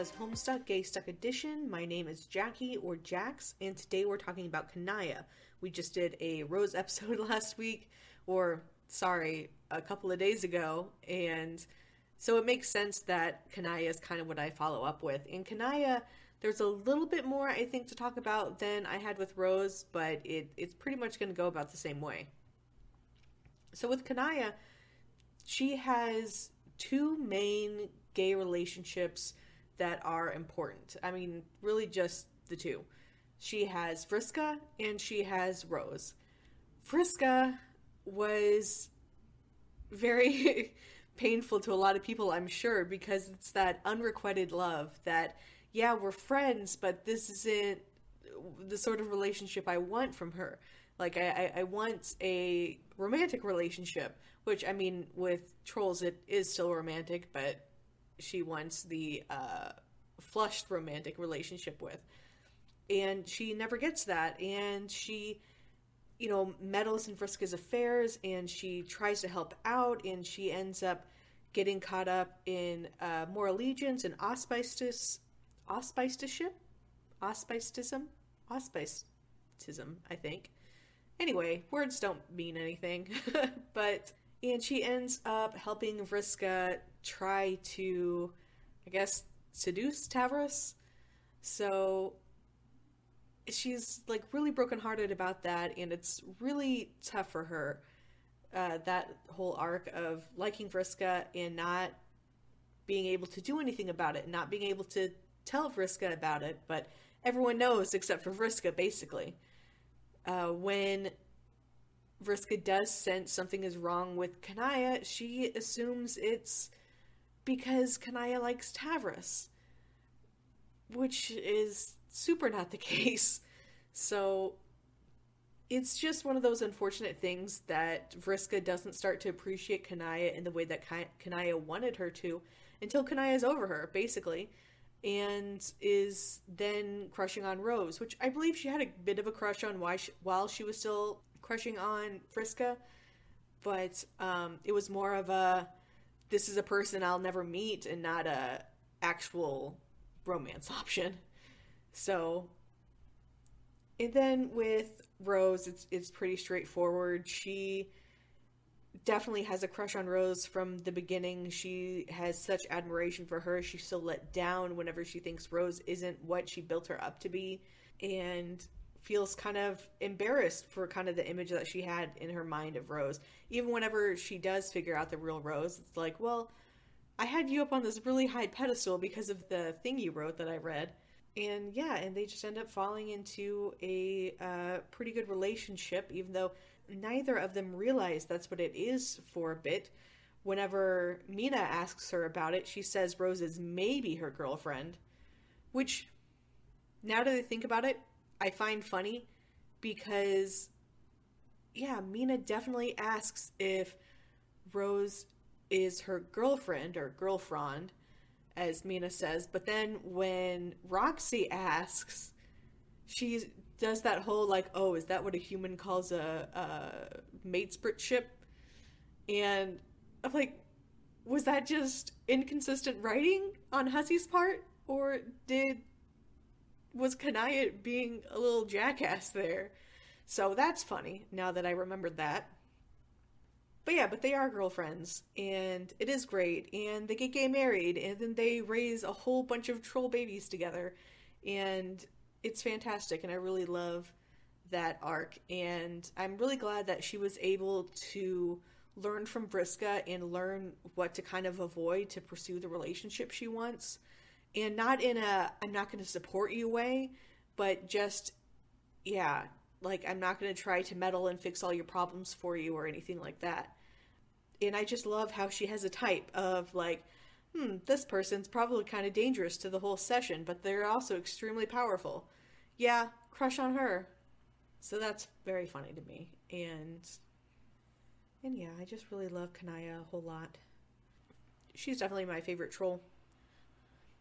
Does Homestuck Gay Stuck Edition. My name is Jackie, or Jax, and today we're talking about Kanaya. We just did a Rose episode last week, or sorry, a couple of days ago, and so it makes sense that Kanaya is kind of what I follow up with. In Kanaya, there's a little bit more, I think, to talk about than I had with Rose, but it's pretty much going to go about the same way. So with Kanaya, she has two main gay relationships that are important. I mean, really just the two. She has Vriska and she has Rose. Vriska was very painful to a lot of people, I'm sure, because it's that unrequited love that, yeah, we're friends, but this isn't the sort of relationship I want from her. Like, I want a romantic relationship, which, I mean, with trolls, it is still romantic, but she wants the flushed romantic relationship with. And she never gets that. And she, you know, meddles in Vriska's affairs, and she tries to help out, and she ends up getting caught up in more allegiance and auspicism, I think. Anyway, words don't mean anything, and she ends up helping Vriska try to, I guess, seduce Tavros. So she's like really brokenhearted about that, and it's really tough for her, that whole arc of liking Vriska and not being able to do anything about it, not being able to tell Vriska about it, but everyone knows except for Vriska, basically. When Vriska does sense something is wrong with Kanaya, she assumes it's because Kanaya likes Tavros, which is super not the case. So it's just one of those unfortunate things that Vriska doesn't start to appreciate Kanaya in the way that Kanaya wanted her to until Kanaya's over her, basically, and is then crushing on Rose, which I believe she had a bit of a crush on while she was still crushing on Vriska, but it was more of a, this is a person I'll never meet, and not a actual romance option. So, and then with Rose, it's pretty straightforward. She definitely has a crush on Rose from the beginning. She has such admiration for her. She's so let down whenever she thinks Rose isn't what she built her up to be, and feels kind of embarrassed for kind of the image that she had in her mind of Rose. Even whenever she does figure out the real Rose, it's like, well, I had you up on this really high pedestal because of the thing you wrote that I read. And yeah, and they just end up falling into a pretty good relationship, even though neither of them realize that's what it is for a bit. Whenever Mina asks her about it, she says Rose is maybe her girlfriend, which, now that I think about it, I find funny because, yeah, Mina definitely asks if Rose is her girlfriend, or girlfriend, as Mina says, but then when Roxy asks, she's does that whole, like, oh, is that what a human calls a matespritship? And I'm like, was that just inconsistent writing on Hussey's part? Or was Kanaya being a little jackass there? So that's funny, now that I remembered that. But yeah, but they are girlfriends, and it is great, and they get married, and then they raise a whole bunch of troll babies together, and it's fantastic, and I really love that arc, and I'm really glad that she was able to learn from Vriska and learn what to kind of avoid to pursue the relationship she wants, and not in a, I'm not going to support you way, but just, yeah, like, I'm not going to try to meddle and fix all your problems for you or anything like that. And I just love how she has a type of, like, this person's probably kind of dangerous to the whole session, but they're also extremely powerful. Yeah, crush on her. So that's very funny to me. And yeah, I just really love Kanaya a whole lot. She's definitely my favorite troll.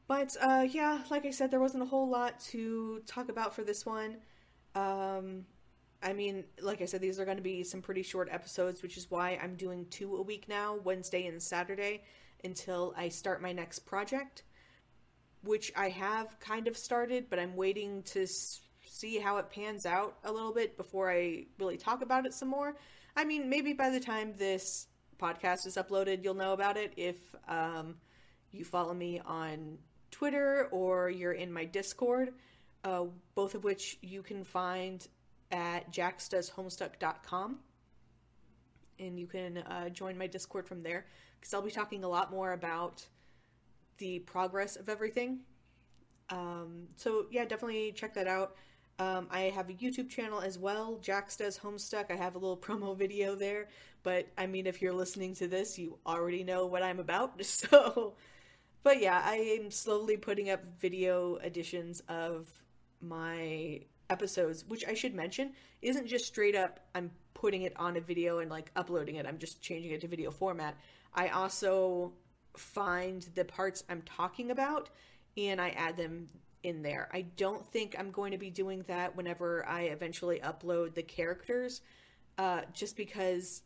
But yeah, like I said, there wasn't a whole lot to talk about for this one. I mean, like I said, these are going to be some pretty short episodes, which is why I'm doing 2 a week now, Wednesday and Saturday, until I start my next project. which I have kind of started, but I'm waiting to see how it pans out a little bit before I really talk about it some more. I mean, maybe by the time this podcast is uploaded, you'll know about it if you follow me on Twitter or you're in my Discord, both of which you can find at jackstashomestuck.com. And you can join my Discord from there, because I'll be talking a lot more about the progress of everything. So yeah, definitely check that out. I have a YouTube channel as well, Jax Does Homestuck. I have a little promo video there, but I mean, if you're listening to this, you already know what I'm about. So, but yeah, I am slowly putting up video editions of my episodes, which I should mention isn't just straight up I'm putting it on a video and like uploading it. I'm just changing it to video format. I also find the parts I'm talking about and I add them in there. I don't think I'm going to be doing that whenever I eventually upload the characters, just because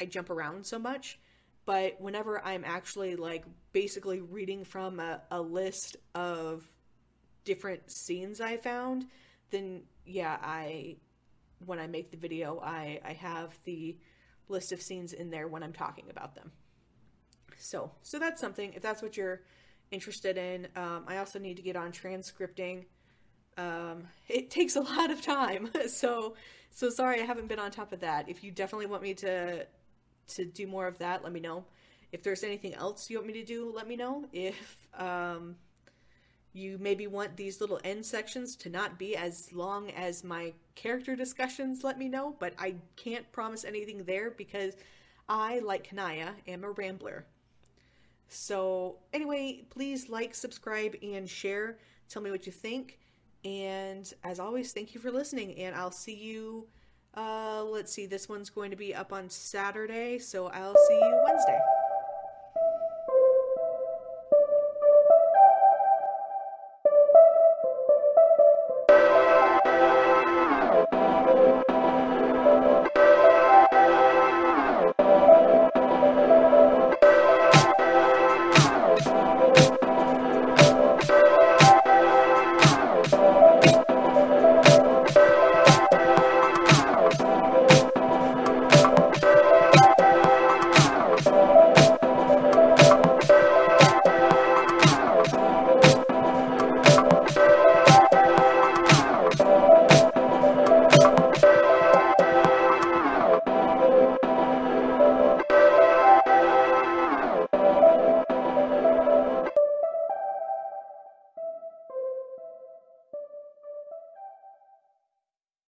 I jump around so much. But whenever I'm actually like basically reading from a list of different scenes I found, then yeah, when I make the video, I have the list of scenes in there when I'm talking about them. So that's something, if that's what you're interested in. I also need to get on transcripting. It takes a lot of time. So sorry I haven't been on top of that. If you definitely want me to do more of that, let me know. If there's anything else you want me to do, let me know. If you maybe want these little end sections to not be as long as my character discussions, let me know. But I can't promise anything there because I, like Kanaya, am a rambler. So anyway, please like, subscribe, and share. Tell me what you think. And as always, thank you for listening. And I'll see you, let's see, this one's going to be up on Saturday. So I'll see you Wednesday.